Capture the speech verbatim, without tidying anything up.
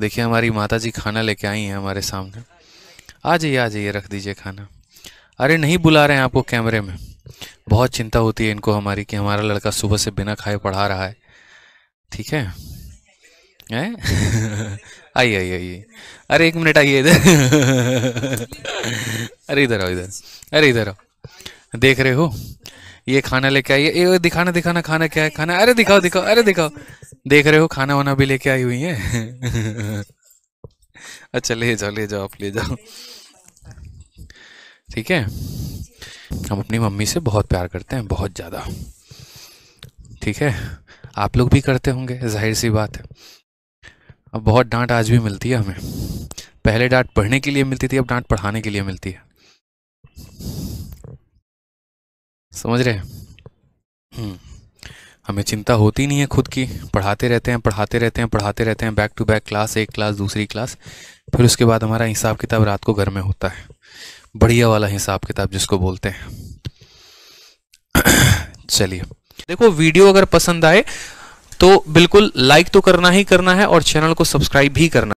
देखिए हमारी माता जी खाना लेके आई हैं हमारे सामने। आ जाइए आ जाइए, रख दीजिए खाना। अरे नहीं बुला रहे हैं आपको कैमरे में। बहुत चिंता होती है इनको हमारी कि हमारा लड़का सुबह से बिना खाए पढ़ा रहा है। ठीक है हैं? आइए आइए आइए, अरे एक मिनट आइए इधर। अरे इधर आओ इधर, अरे इधर आओ। देख रहे हो ये खाना लेके आई है। दिखाना दिखाना खाना क्या है, खाना। अरे दिखाओ दिखाओ, अरे दिखाओ। देख रहे हो खाना वाना भी लेके आई हुई है। अच्छा ले जाओ ले जाओ, आप ले जाओ। ठीक है, हम अपनी मम्मी से बहुत प्यार करते हैं, बहुत ज़्यादा। ठीक है, आप लोग भी करते होंगे, जाहिर सी बात है। अब बहुत डांट आज भी मिलती है हमें। पहले डांट पढ़ने के लिए मिलती थी, अब डांट पढ़ाने के लिए मिलती है। समझ रहे हैं? हमें चिंता होती नहीं है खुद की। पढ़ाते रहते हैं पढ़ाते रहते हैं पढ़ाते रहते हैं, बैक टू बैक क्लास, एक क्लास दूसरी क्लास। फिर उसके बाद हमारा हिसाब किताब रात को घर में होता है, बढ़िया वाला हिसाब किताब जिसको बोलते हैं। चलिए देखो, वीडियो अगर पसंद आए तो बिल्कुल लाइक तो करना ही करना है और चैनल को सब्सक्राइब भी करना।